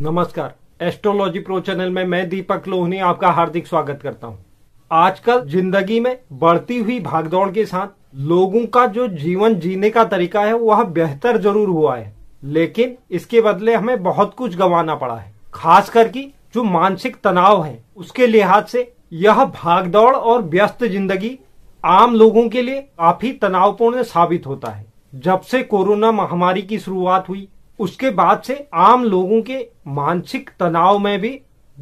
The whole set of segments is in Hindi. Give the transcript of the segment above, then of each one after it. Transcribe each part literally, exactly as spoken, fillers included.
नमस्कार, एस्ट्रोलॉजी प्रो चैनल में मैं दीपक लोहनी आपका हार्दिक स्वागत करता हूं। आजकल जिंदगी में बढ़ती हुई भागदौड़ के साथ लोगों का जो जीवन जीने का तरीका है वह बेहतर जरूर हुआ है, लेकिन इसके बदले हमें बहुत कुछ गंवाना पड़ा है। खास करके जो मानसिक तनाव है उसके लिहाज से यह भागदौड़ और व्यस्त जिंदगी आम लोगों के लिए काफी तनावपूर्ण साबित होता है। जब से कोरोना महामारी की शुरुआत हुई उसके बाद से आम लोगों के मानसिक तनाव में भी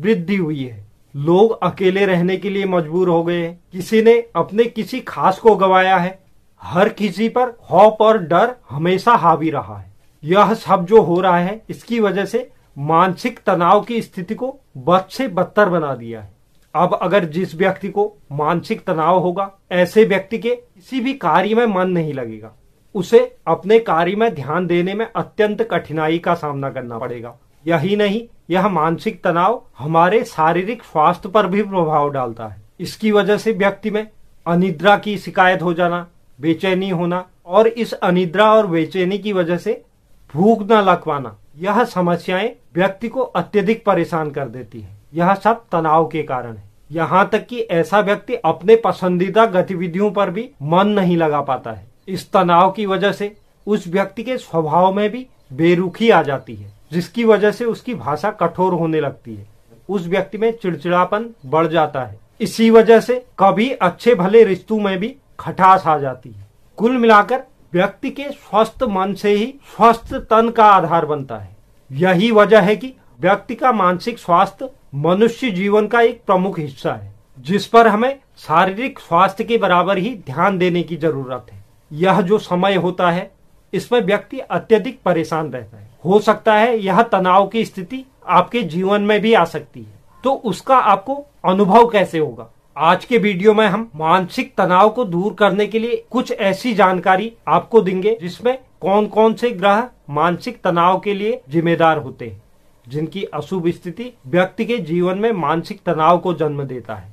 वृद्धि हुई है। लोग अकेले रहने के लिए मजबूर हो गए हैं, किसी ने अपने किसी खास को गवाया है, हर किसी पर खौफ और डर हमेशा हावी रहा है। यह सब जो हो रहा है इसकी वजह से मानसिक तनाव की स्थिति को बद से बदतर बना दिया है। अब अगर जिस व्यक्ति को मानसिक तनाव होगा ऐसे व्यक्ति के किसी भी कार्य में मन नहीं लगेगा, उसे अपने कार्य में ध्यान देने में अत्यंत कठिनाई का सामना करना पड़ेगा। यही नहीं, यह मानसिक तनाव हमारे शारीरिक स्वास्थ्य पर भी प्रभाव डालता है। इसकी वजह से व्यक्ति में अनिद्रा की शिकायत हो जाना, बेचैनी होना और इस अनिद्रा और बेचैनी की वजह से भूख न लग पाना, यह समस्याएं व्यक्ति को अत्यधिक परेशान कर देती है। यह सब तनाव के कारण है। यहाँ तक कि ऐसा व्यक्ति अपने पसंदीदा गतिविधियों पर भी मन नहीं लगा पाता है। इस तनाव की वजह से उस व्यक्ति के स्वभाव में भी बेरुखी आ जाती है, जिसकी वजह से उसकी भाषा कठोर होने लगती है। उस व्यक्ति में चिड़चिड़ापन बढ़ जाता है। इसी वजह से कभी अच्छे भले रिश्तों में भी खटास आ जाती है। कुल मिलाकर व्यक्ति के स्वस्थ मन से ही स्वस्थ तन का आधार बनता है। यही वजह है कि व्यक्ति का मानसिक स्वास्थ्य मनुष्य जीवन का एक प्रमुख हिस्सा है, जिस पर हमें शारीरिक स्वास्थ्य के बराबर ही ध्यान देने की जरूरत है। यह जो समय होता है इसमें व्यक्ति अत्यधिक परेशान रहता है। हो सकता है यह तनाव की स्थिति आपके जीवन में भी आ सकती है, तो उसका आपको अनुभव कैसे होगा? आज के वीडियो में हम मानसिक तनाव को दूर करने के लिए कुछ ऐसी जानकारी आपको देंगे जिसमें कौन कौन से ग्रह मानसिक तनाव के लिए जिम्मेदार होते हैं, जिनकी अशुभ स्थिति व्यक्ति के जीवन में मानसिक तनाव को जन्म देता है।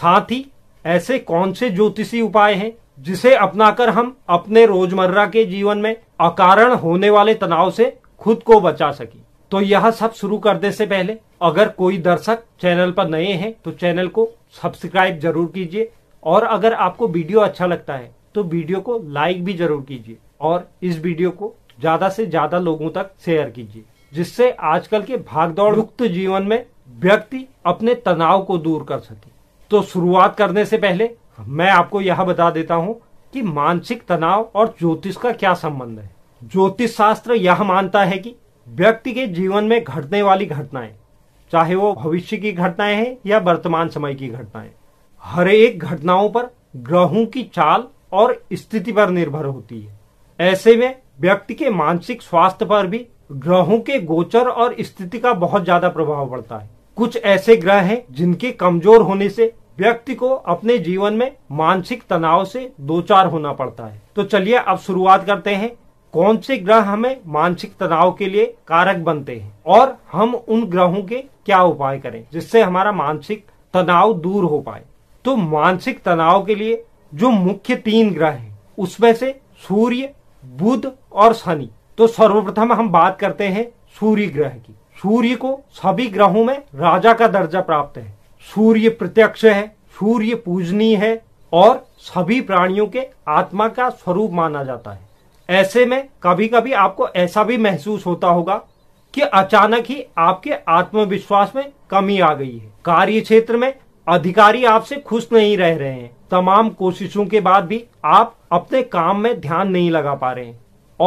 साथ ही ऐसे कौन से ज्योतिषीय उपाय हैं जिसे अपनाकर हम अपने रोजमर्रा के जीवन में अकारण होने वाले तनाव से खुद को बचा सके। तो यह सब शुरू करने से पहले अगर कोई दर्शक चैनल पर नए हैं तो चैनल को सब्सक्राइब जरूर कीजिए, और अगर आपको वीडियो अच्छा लगता है तो वीडियो को लाइक भी जरूर कीजिए और इस वीडियो को ज्यादा से ज्यादा लोगों तक शेयर कीजिए, जिससे आजकल के भागदौड़ युक्त जीवन में व्यक्ति अपने तनाव को दूर कर सके। तो शुरुआत करने से पहले मैं आपको यह बता देता हूं कि मानसिक तनाव और ज्योतिष का क्या संबंध है। ज्योतिष शास्त्र यह मानता है कि व्यक्ति के जीवन में घटने वाली घटनाएं, चाहे वो भविष्य की घटनाएं हैं या वर्तमान समय की घटनाएं, हर एक घटनाओं पर ग्रहों की चाल और स्थिति पर निर्भर होती है। ऐसे में व्यक्ति के मानसिक स्वास्थ्य पर भी ग्रहों के गोचर और स्थिति का बहुत ज्यादा प्रभाव पड़ता है। कुछ ऐसे ग्रह हैं जिनके कमजोर होने से व्यक्ति को अपने जीवन में मानसिक तनाव से दो चार होना पड़ता है। तो चलिए अब शुरुआत करते हैं, कौन से ग्रह हमें मानसिक तनाव के लिए कारक बनते हैं और हम उन ग्रहों के क्या उपाय करें जिससे हमारा मानसिक तनाव दूर हो पाए। तो मानसिक तनाव के लिए जो मुख्य तीन ग्रह हैं उसमें से सूर्य, बुध और शनि। तो सर्वप्रथम हम बात करते हैं सूर्य ग्रह की। सूर्य को सभी ग्रहों में राजा का दर्जा प्राप्त है। सूर्य प्रत्यक्ष है, सूर्य पूजनीय है और सभी प्राणियों के आत्मा का स्वरूप माना जाता है। ऐसे में कभी कभी आपको ऐसा भी महसूस होता होगा कि अचानक ही आपके आत्मविश्वास में कमी आ गई है। कार्य क्षेत्र में अधिकारी आपसे खुश नहीं रह रहे हैं, तमाम कोशिशों के बाद भी आप अपने काम में ध्यान नहीं लगा पा रहे हैं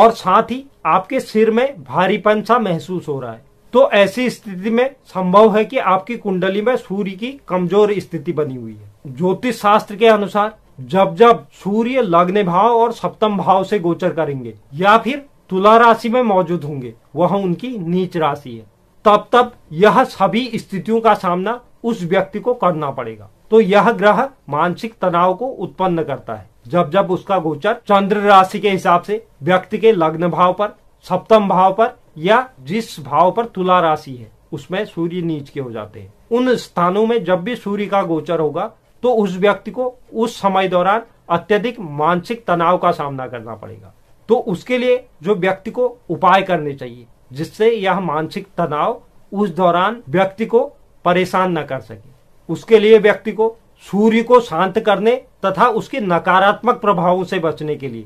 और साथ ही आपके सिर में भारीपन सा महसूस हो रहा है। तो ऐसी स्थिति में संभव है कि आपकी कुंडली में सूर्य की कमजोर स्थिति बनी हुई है। ज्योतिष शास्त्र के अनुसार जब जब सूर्य लग्न भाव और सप्तम भाव से गोचर करेंगे या फिर तुला राशि में मौजूद होंगे, वह उनकी नीच राशि है, तब तब यह सभी स्थितियों का सामना उस व्यक्ति को करना पड़ेगा। तो यह ग्रह मानसिक तनाव को उत्पन्न करता है जब जब उसका गोचर चंद्र राशि के हिसाब से व्यक्ति के लग्न भाव पर, सप्तम भाव पर या जिस भाव पर तुला राशि है उसमें सूर्य नीच के हो जाते हैं। उन स्थानों में जब भी सूर्य का गोचर होगा तो उस व्यक्ति को उस समय दौरान अत्यधिक मानसिक तनाव का सामना करना पड़ेगा। तो उसके लिए जो व्यक्ति को उपाय करने चाहिए जिससे यह मानसिक तनाव उस दौरान व्यक्ति को परेशान न कर सके। उसके लिए व्यक्ति को सूर्य को शांत करने तथा उसके नकारात्मक प्रभावों से बचने के लिए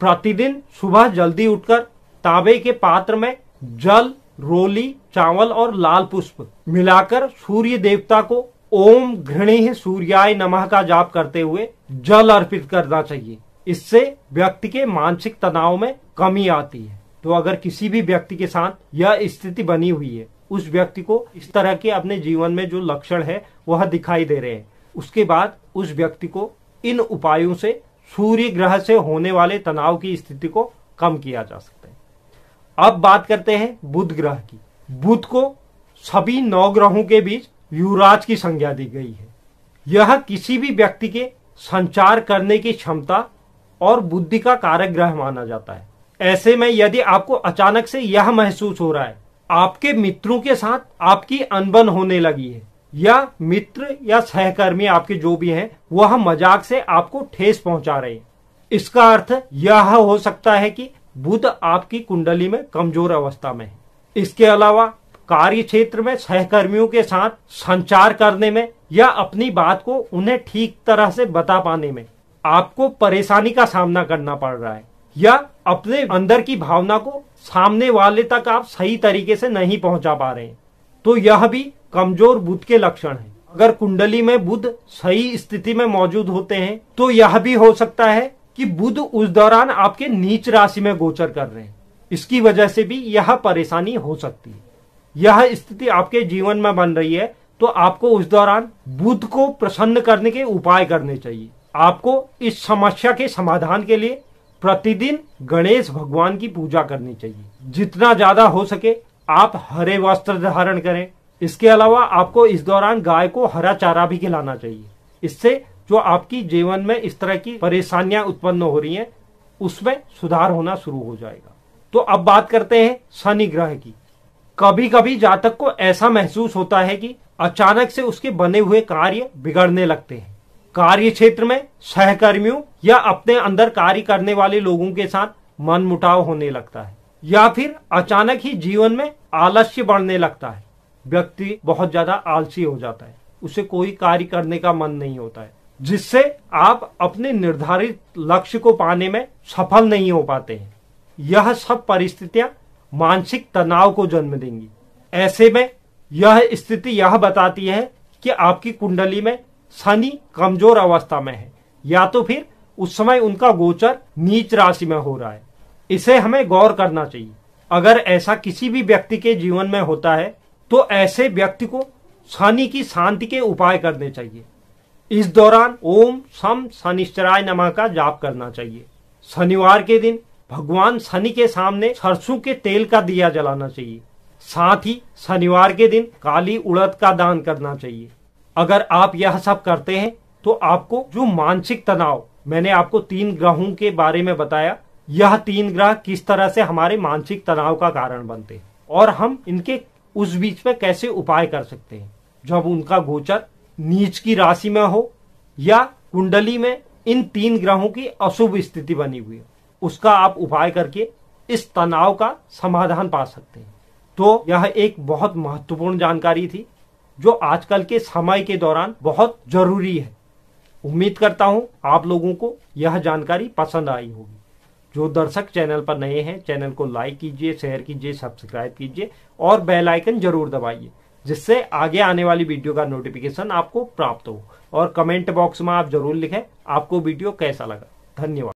प्रतिदिन सुबह जल्दी उठकर तांबे के पात्र में जल, रोली, चावल और लाल पुष्प मिलाकर सूर्य देवता को ओम घृणीय सूर्याय नमः का जाप करते हुए जल अर्पित करना चाहिए। इससे व्यक्ति के मानसिक तनाव में कमी आती है। तो अगर किसी भी व्यक्ति के साथ यह स्थिति बनी हुई है, उस व्यक्ति को इस तरह के अपने जीवन में जो लक्षण है वह दिखाई दे रहे हैं, उसके बाद उस व्यक्ति को इन उपायों से सूर्य ग्रह से होने वाले तनाव की स्थिति को कम किया जा सकता है। अब बात करते हैं बुध ग्रह की। बुध को सभी नौ ग्रहों के बीच युवराज की संज्ञा दी गई है। यह किसी भी व्यक्ति के संचार करने की क्षमता और बुद्धि का कारक ग्रह माना जाता है। ऐसे में यदि आपको अचानक से यह महसूस हो रहा है आपके मित्रों के साथ आपकी अनबन होने लगी है, या मित्र या सहकर्मी आपके जो भी हैं वह मजाक से आपको ठेस पहुंचा रहे हैं, इसका अर्थ यह हो सकता है कि बुध आपकी कुंडली में कमजोर अवस्था में है। इसके अलावा कार्य क्षेत्र में सहकर्मियों के साथ संचार करने में या अपनी बात को उन्हें ठीक तरह से बता पाने में आपको परेशानी का सामना करना पड़ रहा है, या अपने अंदर की भावना को सामने वाले तक आप सही तरीके से नहीं पहुंचा पा रहे हैं। तो यह भी कमजोर बुध के लक्षण है। अगर कुंडली में बुध सही स्थिति में मौजूद होते हैं तो यह भी हो सकता है कि बुध उस दौरान आपके नीच राशि में गोचर कर रहे हैं, इसकी वजह से भी यह परेशानी हो सकती है। यह स्थिति आपके जीवन में बन रही है तो आपको उस दौरान बुध को प्रसन्न करने के उपाय करने चाहिए। आपको इस समस्या के समाधान के लिए प्रतिदिन गणेश भगवान की पूजा करनी चाहिए। जितना ज्यादा हो सके आप हरे वस्त्र धारण करें। इसके अलावा आपको इस दौरान गाय को हरा चारा भी खिलाना चाहिए। इससे जो आपकी जीवन में इस तरह की परेशानियां उत्पन्न हो रही हैं उसमें सुधार होना शुरू हो जाएगा। तो अब बात करते हैं शनि ग्रह की। कभी कभी जातक को ऐसा महसूस होता है कि अचानक से उसके बने हुए कार्य बिगड़ने लगते हैं। कार्य क्षेत्र में सहकर्मियों या अपने अंदर कार्य करने वाले लोगों के साथ मनमुटाव होने लगता है, या फिर अचानक ही जीवन में आलस्य बढ़ने लगता है। व्यक्ति बहुत ज्यादा आलसी हो जाता है, उसे कोई कार्य करने का मन नहीं होता है, जिससे आप अपने निर्धारित लक्ष्य को पाने में सफल नहीं हो पाते हैं। यह सब परिस्थितियां मानसिक तनाव को जन्म देंगी। ऐसे में यह स्थिति यह बताती है कि आपकी कुंडली में शनि कमजोर अवस्था में है, या तो फिर उस समय उनका गोचर नीच राशि में हो रहा है। इसे हमें गौर करना चाहिए। अगर ऐसा किसी भी व्यक्ति के जीवन में होता है तो ऐसे व्यक्ति को शनि की शांति के उपाय करने चाहिए। इस दौरान ओम शम शनिश्चराय नमः का जाप करना चाहिए। शनिवार के दिन भगवान शनि के सामने सरसों के तेल का दिया जलाना चाहिए। साथ ही शनिवार के दिन काली उड़द का दान करना चाहिए। अगर आप यह सब करते हैं तो आपको जो मानसिक तनाव, मैंने आपको तीन ग्रहों के बारे में बताया, यह तीन ग्रह किस तरह से हमारे मानसिक तनाव का कारण बनते हैं और हम इनके उस बीच में कैसे उपाय कर सकते हैं जब उनका गोचर नीच की राशि में हो या कुंडली में इन तीन ग्रहों की अशुभ स्थिति बनी हुई है, उसका आप उपाय करके इस तनाव का समाधान पा सकते हैं। तो यह एक बहुत महत्वपूर्ण जानकारी थी जो आजकल के समय के दौरान बहुत जरूरी है। उम्मीद करता हूं आप लोगों को यह जानकारी पसंद आई होगी। जो दर्शक चैनल पर नए हैं, चैनल को लाइक कीजिए, शेयर कीजिए, सब्सक्राइब कीजिए और बेल आइकन जरूर दबाइए, जिससे आगे आने वाली वीडियो का नोटिफिकेशन आपको प्राप्त हो। और कमेंट बॉक्स में आप जरूर लिखें आपको वीडियो कैसा लगा। धन्यवाद।